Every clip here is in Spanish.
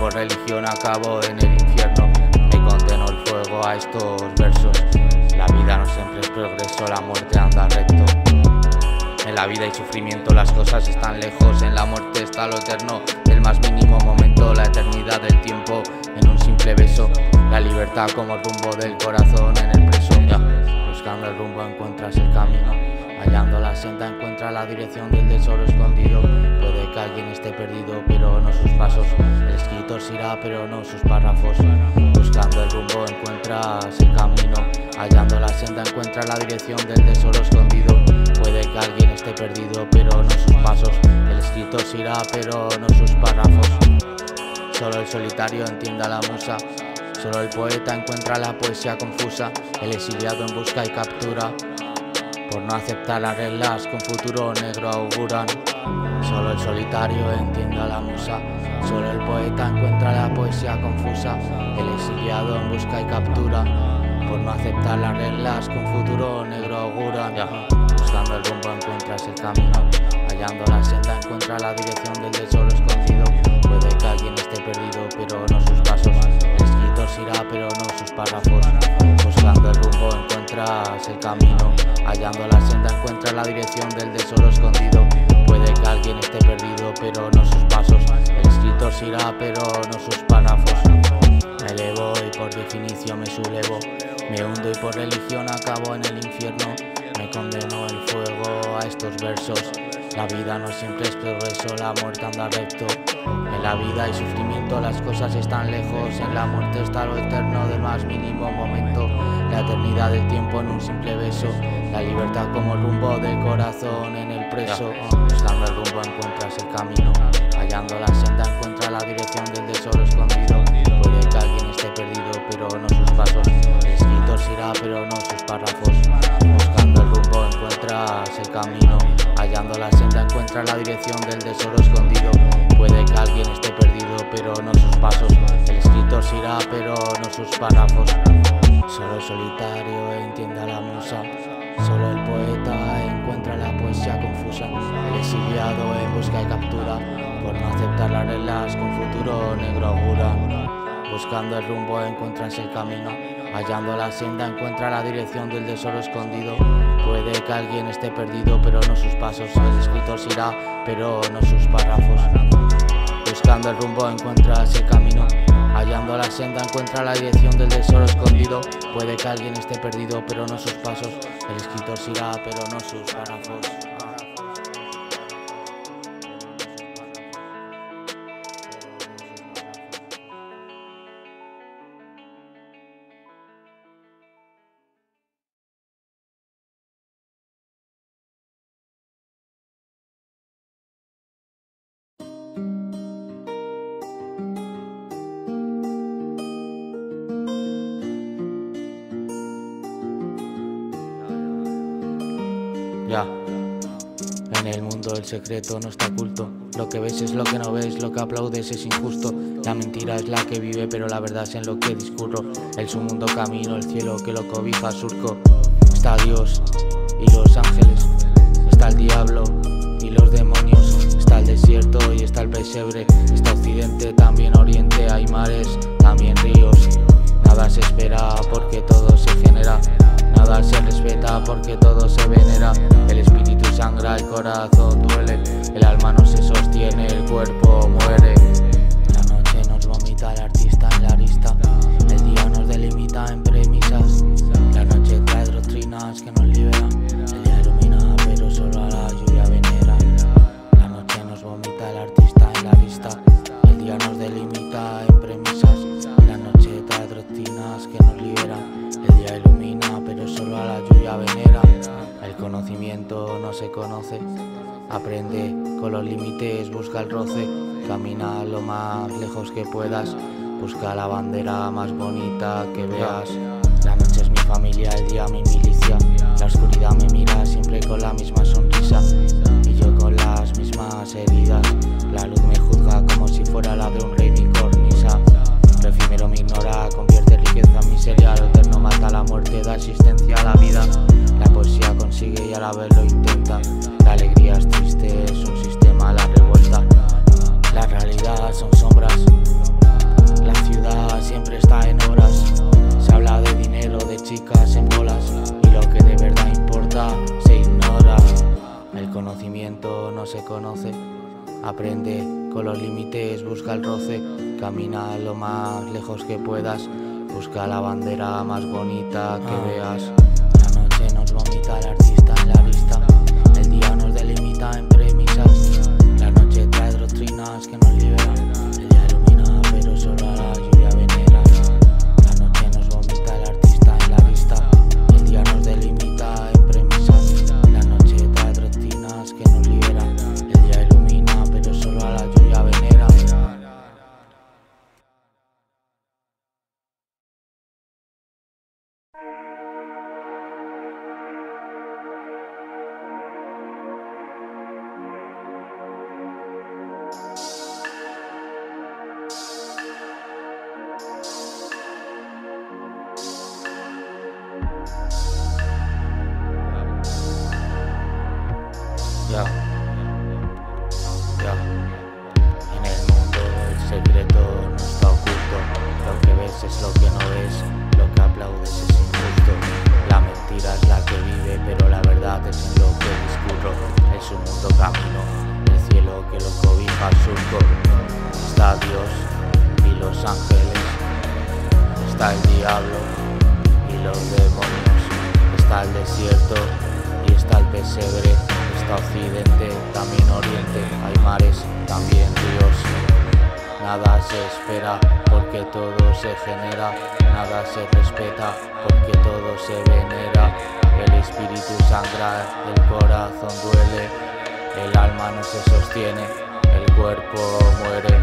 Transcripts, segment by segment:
por religión acabo en el infierno. Me condeno el fuego a estos versos. La vida no siempre es progreso, la muerte anda recto. En la vida hay sufrimiento, las cosas están lejos. En la muerte está lo eterno, el más mínimo momento, la eternidad del tiempo en un simple beso. La libertad como el rumbo del corazón en el preso. Buscando el rumbo encuentras el camino, hallando la senda encuentras la dirección del tesoro escondido. Puede que alguien esté perdido, pero no sus pasos. El escritor se irá, pero no sus párrafos. Buscando el rumbo encuentras el camino, hallando la senda encuentras la dirección del tesoro escondido. Puede que alguien esté perdido, pero no sus pasos. El escritor se irá, pero no sus párrafos. Solo el solitario entiende a la musa, solo el poeta encuentra la poesía confusa. El exiliado en busca y captura, por no aceptar las reglas que un futuro negro auguran. Solo el solitario entiende a la musa, solo el poeta encuentra la poesía confusa. El exiliado en busca y captura, por no aceptar las reglas que un futuro negro auguran. Buscando el rumbo encuentras el camino, hallando la senda encuentra la dirección del tesoro escondido. Puede que alguien esté perdido, pero no sus pasos. El escritor se irá, pero no sus párrafos. Buscando el rumbo encuentras el camino, hallando la senda encuentras la dirección del tesoro escondido. Puede que alguien esté perdido, pero no sus pasos. El escritor se irá, pero no sus párrafos. Me elevo y por definición me sublevo, me hundo y por religión acabo en el infierno. Me condeno el fuego a estos versos. La vida no siempre es progreso, la muerte anda recto. En la vida hay sufrimiento, las cosas están lejos. En la muerte está lo eterno del más mínimo momento, la eternidad del tiempo en un simple beso. La libertad como el rumbo del corazón en el preso. Buscando el rumbo encuentras el camino, hallando la senda encuentras la dirección del tesoro escondido. Puede que alguien esté perdido, pero no sus pasos. El escritor se irá, pero no sus párrafos. Buscando el rumbo encuentras el camino, hallando la senda encuentras la dirección del tesoro escondido. Puede que alguien esté perdido, pero no sus pasos. El escritor se irá, pero no sus párrafos. Solo el solitario entiende a la musa, solo el poeta encuentra la poesía confusa. El exiliado en busca y captura, por no aceptar las reglas que un futuro negro augura. Buscando el rumbo encuentras el camino, hallando la senda encuentra la dirección del tesoro escondido. Puede que alguien esté perdido, pero no sus pasos. El escritor se irá, pero no sus párrafos. Buscando el rumbo encuentras el camino, hallando la senda encuentra la dirección del tesoro escondido. Puede que alguien esté perdido, pero no sus pasos. El escritor se irá, pero no sus párrafos. En el mundo el secreto no está oculto. Lo que ves es lo que no ves, lo que aplaudes es injusto. La mentira es la que vive, pero la verdad es en lo que discurro. El submundo camino, el cielo que lo cobija surco. Está Dios y los ángeles, está el diablo y los demonios, está el desierto y está el pesebre, está occidente, también oriente, hay mares, también ríos. Nada se espera porque todo se genera, nada se respeta porque todo se venera. El espíritu sangra, el corazón duele, el alma no se sostiene, el cuerpo muere. La noche nos vomita al artista en la arista, el día nos delimita en premisas. La noche trae doctrinas que nos liberan, el día ilumina pero solo a la lluvia venera. La noche nos vomita al artista en la arista, el día nos delimita en premisas. La noche trae doctrinas que nos liberan, el día ilumina pero solo a la lluvia venera. El conocimiento no se conoce, aprende con los límites, busca el roce. Camina lo más lejos que puedas, busca la bandera más bonita que veas. La noche es mi familia, el día mi milicia. La oscuridad me mira siempre con la misma sonrisa y yo con las mismas heridas. La luz me juzga como si fuera la de un rey mi cornisa. Lo efímero me ignora, convierte riqueza en miseria. Lo eterno mata la muerte, da existencia a la vida. La poesía consigue y a la vez lo intenta. La alegría es triste, es un sistema a la revuelta. La realidad son sombras, Aprende con los límites, busca el roce, camina lo más lejos que puedas, busca la bandera más bonita que veas. La noche nos vomita el artista en la vista, el día nos delimita en premisas. La noche trae doctrinas que nos liberan, el día ilumina pero solo a la lluvia venera. La noche nos vomita el artista en la vista, el día nos delimita en premisas. La noche trae doctrinas que nos liberan, el día ilumina pero solo a la lluvia venera. En el mundo el secreto no está oculto, lo que ves es lo que no ves, lo que aplaudes es injusto. La mentira es la que vive, pero la verdad es en lo que discurro. Es un mundo camino, el cielo que lo cobija al surco. Está Dios y los ángeles, está el diablo y los demonios, está el desierto y está el pesebre. Occidente, también oriente, hay mares, también ríos. Nada se espera porque todo se genera, nada se respeta porque todo se venera. El espíritu sangra, el corazón duele, el alma no se sostiene, el cuerpo muere.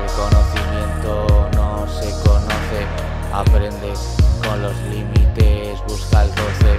El conocimiento no se conoce, aprende con los límites, busca el roce,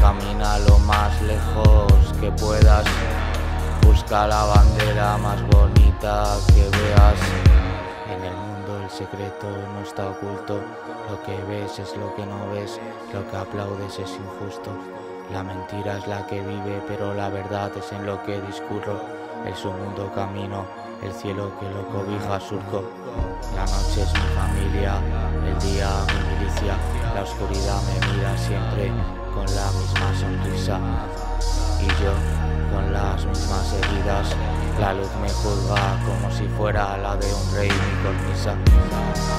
camina lo más lejos que puedas, busca la bandera más bonita que veas. En el mundo el secreto no está oculto, lo que ves es lo que no ves, lo que aplaudes es injusto. La mentira es la que vive, pero la verdad es en lo que discurro. Es un mundo camino, el cielo que lo cobija surco. La noche es mi familia, el día mi milicia, la oscuridad me mira siempre con la misma sonrisa, y yo con las mismas heridas. La luz me juzga como si fuera la de un rey, mi cornisa.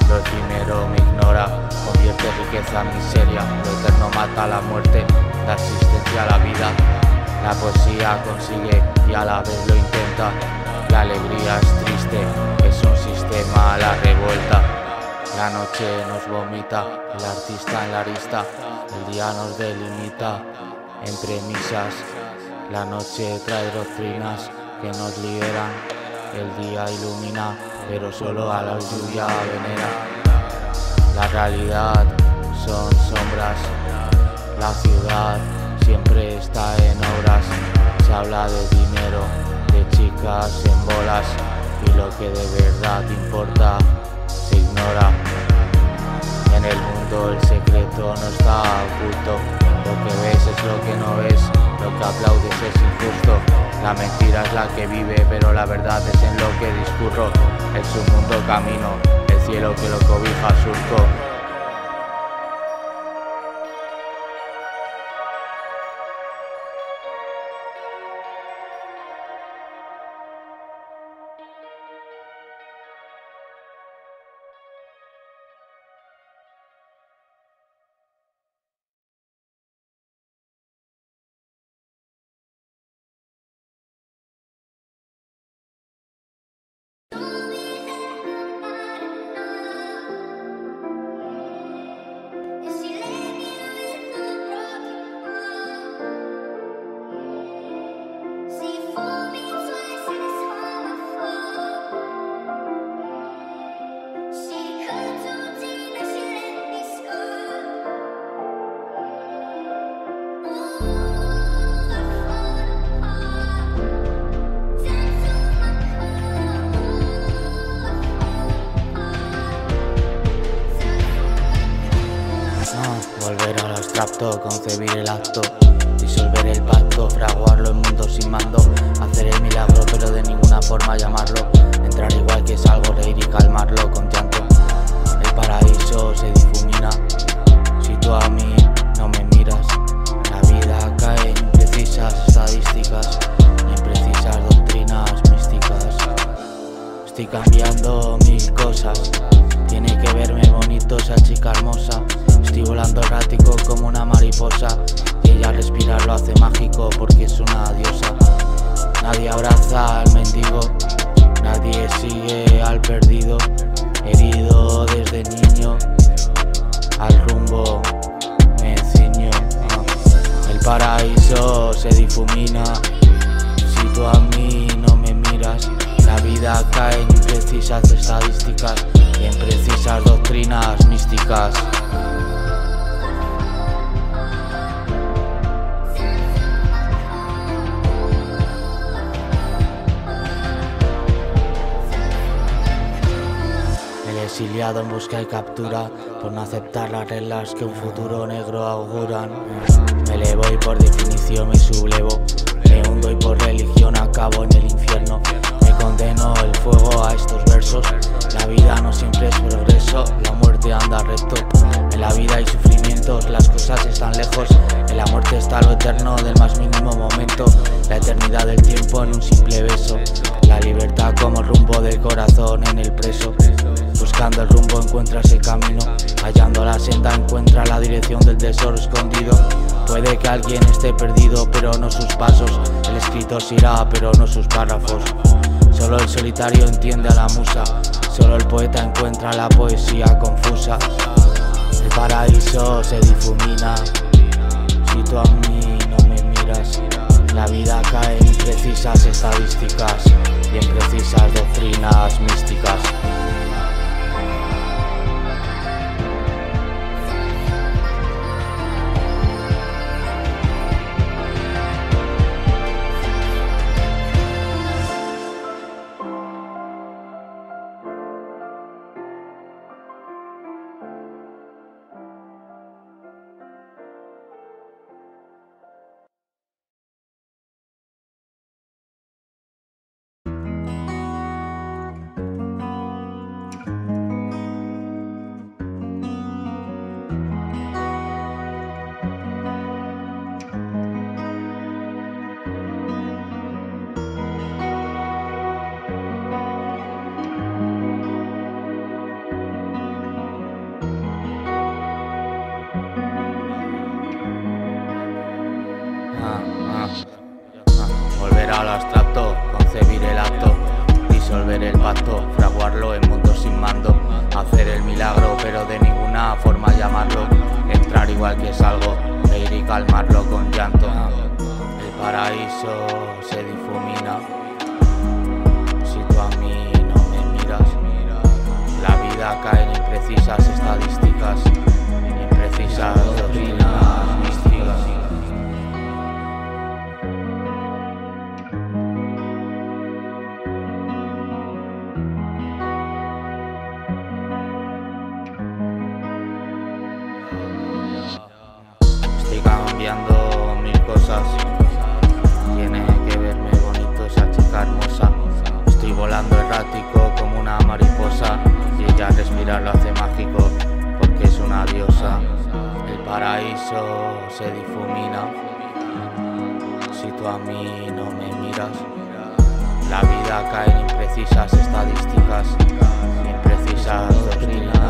Lo efímero me ignora, convierte riqueza en miseria, lo eterno mata la muerte, la existencia a la vida. La poesía consigue y a la vez lo intenta, la alegría es triste, es un sistema a la revuelta. La noche nos vomita, el artista en la arista, el día nos delimita en premisas. La noche trae doctrinas que nos liberan, el día ilumina, pero solo a la lluvia venera. La realidad son sombras, la ciudad siempre está en obras. Se habla de dinero, de chicas en bolas, y lo que de verdad importa se ignora. En el mundo el secreto no está oculto, lo que ves es lo que no ves, lo que aplaudes es injusto. La mentira es la que vive, pero la verdad es en lo que discurro. Es un mundo camino, el cielo que lo cobija surco. Volver al abstracto, concebir el acto, disolver el pacto, fraguarlo en mundo sin mando, hacer el milagro pero de ninguna forma llamarlo, entrar igual que salgo, reír y calmarlo con llanto. El paraíso se difumina si tú a mí no me miras. La vida cae en imprecisas estadísticas, imprecisas doctrinas místicas. hermosa. Estoy volando errático como una mariposa. Ella respirar lo hace mágico porque es una diosa. Nadie abraza al mendigo, nadie sigue al perdido. Herido desde niño, al rumbo me ciño. El paraíso se difumina si tú a mí no me miras. La vida cae en imprecisas estadísticas y en precisas doctrinas místicas. Exiliado en busca y captura por no aceptar las reglas que un futuro negro auguran. Me elevo y por definición me sublevo, me hundo y por religión acabo en el infierno. Me condeno el fuego a estos versos. La vida no siempre es progreso, la muerte anda recto. En la vida hay sufrimientos, las cosas están lejos. En la muerte está lo eterno del más mínimo momento. La eternidad del tiempo en un simple beso. La libertad como rumbo del corazón en el preso. Buscando el rumbo encuentras el camino, hallando la senda encuentra la dirección del tesoro escondido. Puede que alguien esté perdido pero no sus pasos, el escritor se irá pero no sus párrafos. Solo el solitario entiende a la musa, solo el poeta encuentra la poesía confusa. El paraíso se difumina si tú a mí no me miras. La vida cae en imprecisas estadísticas y en precisas doctrinas místicas. Al abstracto, concebir el acto, disolver el pacto, fraguarlo en mundos sin mando, hacer el milagro pero de ninguna forma llamarlo, entrar igual que salgo, reír y calmarlo con llanto. El paraíso se difumina si tú a mí no me miras. La vida cae en imprecisas estadísticas, imprecisas doctrinas místicas. Cambiando mil cosas, tiene que verme bonito esa chica hermosa. Estoy volando errático como una mariposa y ella respirar lo hace mágico porque es una diosa. El paraíso se difumina si tú a mí no me miras. La vida cae en imprecisas estadísticas, imprecisas doctrinas.